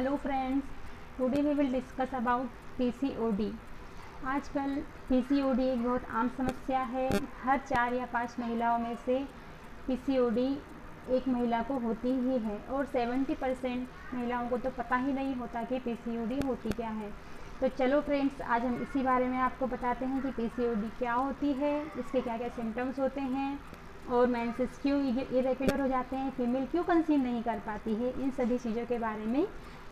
Hello friends, today we will discuss about PCOD. आजकल PCOD एक बहुत आम समस्या है। हर 4 या 5 महिलाओं में से पीसीओडी एक महिला को होती ही है और 70% महिलाओं को तो पता ही नहीं होता कि पीसीओडी होती क्या है। तो चलो फ्रेंड्स, आज हम इसी बारे में आपको बताते हैं कि पीसीओडी क्या होती है, इसके क्या क्या सिम्टम्स होते हैं और मेंसेस क्यों इरेगुलर हो जाते हैं, फीमेल क्यों कंसीव नहीं कर पाती है। इन सभी चीज़ों के बारे में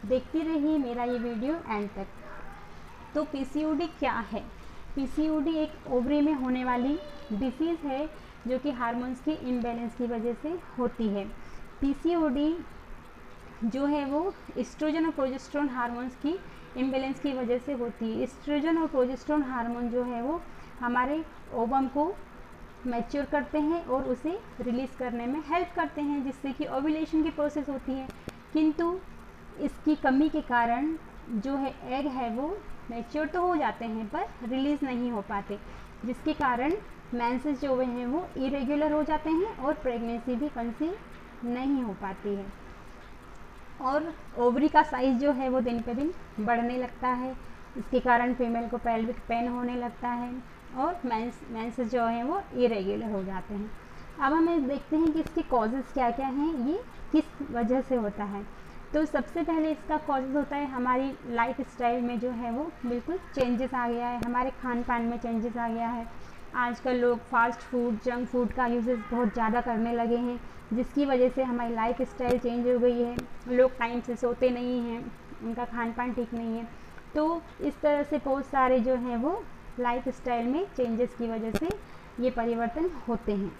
देखती रहिए मेरा ये वीडियो एंड तक। तो पीसीओडी क्या है? पीसीओडी एक ओवरी में होने वाली डिसीज़ है जो कि हार्मोन्स की इम्बैलेंस की वजह से होती है। पीसीओडी जो है वो एस्ट्रोजन और प्रोजेस्टेरोन हार्मोन्स की इम्बैलेंस की वजह से होती है। एस्ट्रोजन और प्रोजेस्टेरोन हार्मोन जो है वो हमारे ओवम को मैच्योर करते हैं और उसे रिलीज़ करने में हेल्प करते हैं, जिससे कि ओव्यूलेशन की प्रोसेस होती है। किंतु इसकी कमी के कारण जो है एग है वो मैच्योर तो हो जाते हैं पर रिलीज़ नहीं हो पाते, जिसके कारण मेंसेस जो हुए हैं वो इरेगुलर हो जाते हैं और प्रेगनेंसी भी कंसीव नहीं हो पाती है। और ओवरी का साइज़ जो है वो दिन पे दिन बढ़ने लगता है, इसके कारण फीमेल को पेल्विक पेन होने लगता है और मेंसेस जो हैं वो इरेगुलर हो जाते हैं। अब हम देखते हैं कि इसके कॉजेज़ क्या क्या हैं, ये किस वजह से होता है। तो सबसे पहले इसका कॉजेज़ होता है हमारी लाइफ स्टाइल में जो है वो बिल्कुल चेंजेस आ गया है, हमारे खान पान में चेंजेस आ गया है। आजकल लोग फास्ट फूड, जंक फूड का यूजेस बहुत ज़्यादा करने लगे हैं, जिसकी वजह से हमारी लाइफ स्टाइल चेंज हो गई है। लोग टाइम से सोते नहीं हैं, उनका खान पान ठीक नहीं है। तो इस तरह से बहुत सारे जो हैं वो लाइफ स्टाइल में चेंजेस की वजह से ये परिवर्तन होते हैं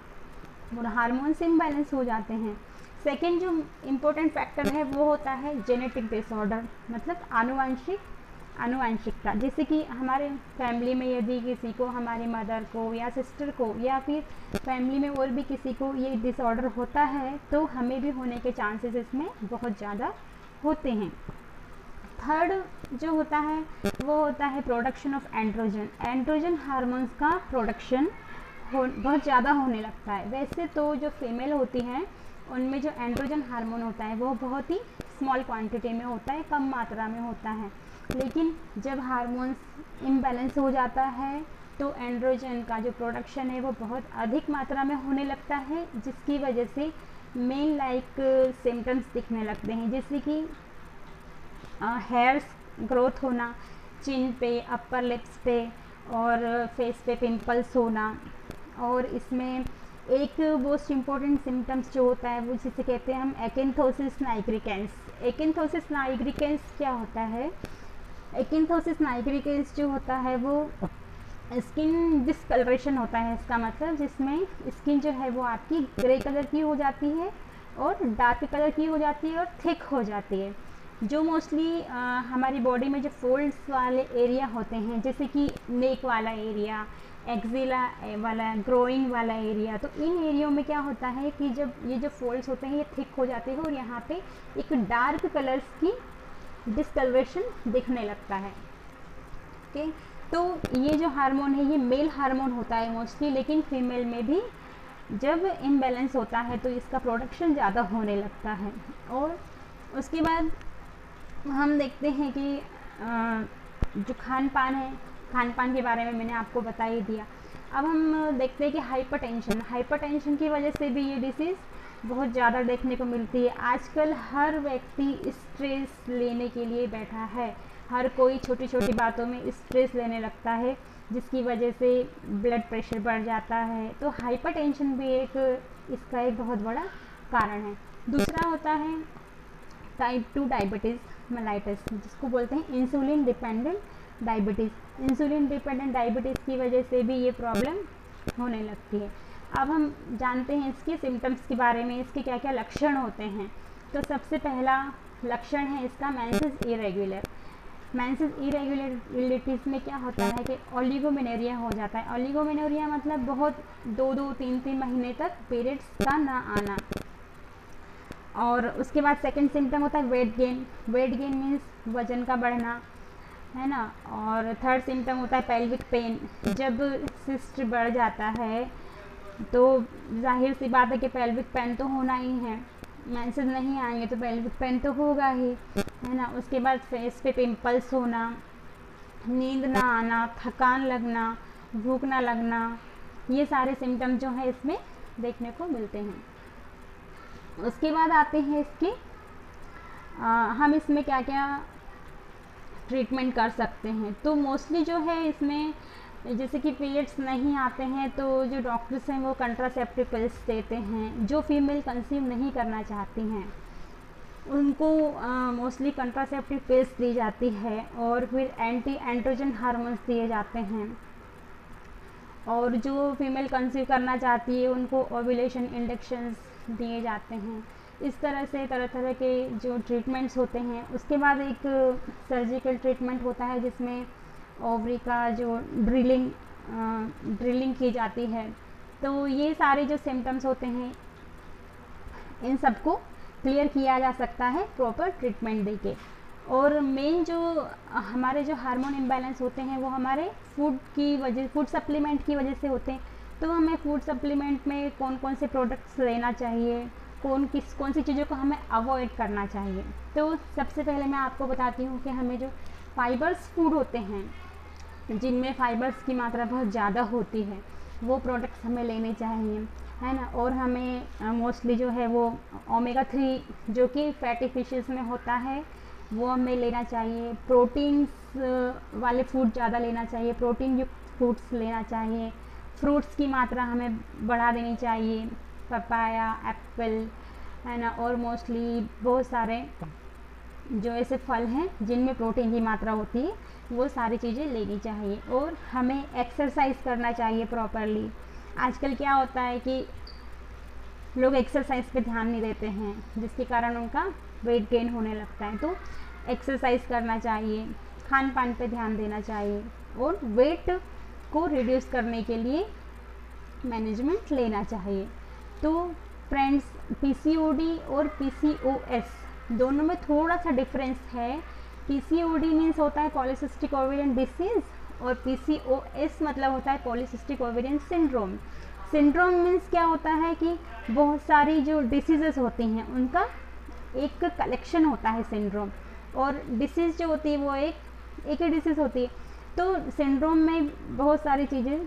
और हार्मोन्स इम्बैलेंस हो जाते हैं। सेकेंड जो इम्पोर्टेंट फैक्टर है वो होता है जेनेटिक डिसऑर्डर, मतलब आनुवंशिकता। जैसे कि हमारे फैमिली में यदि किसी को, हमारे मदर को या सिस्टर को या फिर फैमिली में और भी किसी को ये डिसऑर्डर होता है तो हमें भी होने के चांसेस इसमें बहुत ज़्यादा होते हैं। थर्ड जो होता है वो होता है production of androgen. Androgen hormones का प्रोडक्शन बहुत ज़्यादा होने लगता है। वैसे तो जो फीमेल होती हैं उनमें जो एंड्रोजन हार्मोन होता है वो बहुत ही स्मॉल क्वांटिटी में होता है, कम मात्रा में होता है। लेकिन जब हार्मोन्स इम्बैलेंस हो जाता है तो एंड्रोजन का जो प्रोडक्शन है वो बहुत अधिक मात्रा में होने लगता है, जिसकी वजह से मेल लाइक सिम्टम्स दिखने लगते हैं, जैसे कि हेयर्स ग्रोथ होना, चिन पे, अपर लिप्स पे और फेस पे पिंपल्स होना। और इसमें एक मोस्ट इम्पॉर्टेंट सिम्टम्स जो होता है वो जिसे कहते हैं हम एक्नथोसिस नाइग्रिकेंस। एक्नथोसिस नाइग्रिकेंस क्या होता है? एक्नथोसिस नाइग्रिकेंस जो होता है वो स्किन डिसकलरेशन होता है, इसका मतलब जिसमें स्किन जो है वो आपकी ग्रे कलर की हो जाती है और डार्क कलर की हो जाती है और थिक हो जाती है। जो मोस्टली हमारी बॉडी में जो फोल्ड्स वाले एरिया होते हैं, जैसे कि नेक वाला एरिया, एक्जिला वाला, ग्रोइंग वाला एरिया, तो इन एरियो में क्या होता है कि जब ये जो फोल्ड्स होते हैं ये थिक हो जाते हैं और यहाँ पे एक डार्क कलर्स की डिसकलरेशन दिखने लगता है। ओके, तो ये जो हार्मोन है ये मेल हार्मोन होता है मोस्टली, लेकिन फीमेल में भी जब इम्बैलेंस होता है तो इसका प्रोडक्शन ज़्यादा होने लगता है। और उसके बाद हम देखते हैं कि जो खान पान है, खान पान के बारे में मैंने आपको बता ही दिया। अब हम देखते हैं कि हाइपरटेंशन की वजह से भी ये डिसीज़ बहुत ज़्यादा देखने को मिलती है। आजकल हर व्यक्ति स्ट्रेस लेने के लिए बैठा है, हर कोई छोटी छोटी बातों में स्ट्रेस लेने लगता है, जिसकी वजह से ब्लड प्रेशर बढ़ जाता है। तो हाइपरटेंशन भी इसका एक बहुत बड़ा कारण है। दूसरा होता है टाइप 2 डायबिटीज़ मेलाइटस, जिसको बोलते हैं insulin dependent diabetes. Insulin dependent diabetes की वजह से भी ये प्रॉब्लम होने लगती है। अब हम जानते हैं इसके सिम्टम्स के बारे में, इसके क्या क्या लक्षण होते हैं। तो सबसे पहला लक्षण है इसका मेंसेस इरेगुलर। मेंसेस इरेगुलरिटीज़ में क्या होता है कि ओलिगोमेनोरिया हो जाता है। ओलिगोमेनोरिया मतलब बहुत 2-2, 3-3 महीने तक पीरियड्स का ना आना। और उसके बाद सेकंड सिम्टम होता है weight gain. Weight gain means वजन का बढ़ना, है ना। और थर्ड सिम्टम होता है पेल्विक पेन। जब सिस्ट बढ़ जाता है तो जाहिर सी बात है कि पेल्विक पेन तो होना ही है। मैसेज नहीं आएंगे तो पेन तो होगा ही, है ना। उसके बाद फेस पे पिंपल्स होना, नींद ना आना, थकान लगना, भूख ना लगना, ये सारे सिम्टम जो है इसमें देखने को मिलते हैं। उसके बाद आते हैं इसके हम इसमें क्या क्या ट्रीटमेंट कर सकते हैं। तो मोस्टली जो है इसमें जैसे कि पीरियड्स नहीं आते हैं तो जो डॉक्टर्स हैं वो कंट्रासेप्टिव पिल्स देते हैं। जो फीमेल कंसीव नहीं करना चाहती हैं उनको मोस्टली कंट्रासेप्टिव पिल्स दी जाती है, और फिर एंटी एंड्रोजन हार्मोन्स दिए जाते हैं। और जो फीमेल कंसीव करना चाहती है उनको ओव्यूलेशन इंडक्शंस दिए जाते हैं। इस तरह से तरह तरह के जो ट्रीटमेंट्स होते हैं। उसके बाद एक सर्जिकल ट्रीटमेंट होता है जिसमें ओवरी का जो ड्रिलिंग की जाती है। तो ये सारे जो सिम्टम्स होते हैं इन सबको क्लियर किया जा सकता है प्रॉपर ट्रीटमेंट देके। और मेन जो हमारे जो हार्मोन इम्बैलेंस होते हैं वो हमारे फूड सप्लीमेंट की वजह से होते हैं। तो हमें फूड सप्लीमेंट में कौन कौन से प्रोडक्ट्स लेना चाहिए, कौन सी चीज़ों को हमें अवॉइड करना चाहिए। तो सबसे पहले मैं आपको बताती हूँ कि हमें जो फाइबर्स फूड होते हैं जिनमें फाइबर्स की मात्रा बहुत ज़्यादा होती है वो प्रोडक्ट्स हमें लेने चाहिए, है ना। और हमें मोस्टली जो है वो ओमेगा-3 जो कि फैटी फिशेस में होता है वो हमें लेना चाहिए। प्रोटीन्स वाले फूड ज़्यादा लेना चाहिए, प्रोटीन युक्त फूड्स लेना चाहिए। फ्रूट्स की मात्रा हमें बढ़ा देनी चाहिए, पपाया, एप्पल, है ना। और मोस्टली बहुत सारे जो ऐसे फल हैं जिनमें प्रोटीन की मात्रा होती है वो सारी चीज़ें लेनी चाहिए। और हमें एक्सरसाइज करना चाहिए प्रॉपरली। आजकल क्या होता है कि लोग एक्सरसाइज पे ध्यान नहीं देते हैं जिसके कारण उनका वेट गेन होने लगता है। तो एक्सरसाइज करना चाहिए, खान पान पे ध्यान देना चाहिए, और वेट को रिड्यूस करने के लिए मैनेजमेंट लेना चाहिए। तो फ्रेंड्स, पीसीओडी और पीसीओएस दोनों में थोड़ा सा डिफरेंस है। पीसीओडी मीन्स होता है पॉलीसिस्टिक ओवेरियन डिसीज़, और पीसीओएस मतलब होता है polycystic ovarian syndrome. Syndrome means क्या होता है कि बहुत सारी जो डिसीज़ेस होती हैं उनका एक कलेक्शन होता है सिंड्रोम, और डिसीज़ जो होती है वो एक ही डिसीज़ होती है। तो सिंड्रोम में बहुत सारी चीज़ें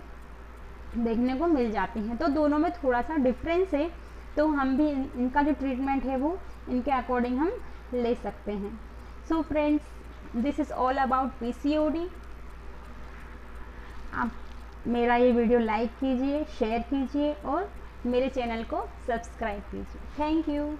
देखने को मिल जाती हैं। तो दोनों में थोड़ा सा डिफरेंस है। तो हम भी इनका जो ट्रीटमेंट है वो इनके अकॉर्डिंग हम ले सकते हैं। So friends, this is all about PCOD. आप मेरा ये वीडियो लाइक कीजिए, शेयर कीजिए, और मेरे चैनल को सब्सक्राइब कीजिए। Thank you.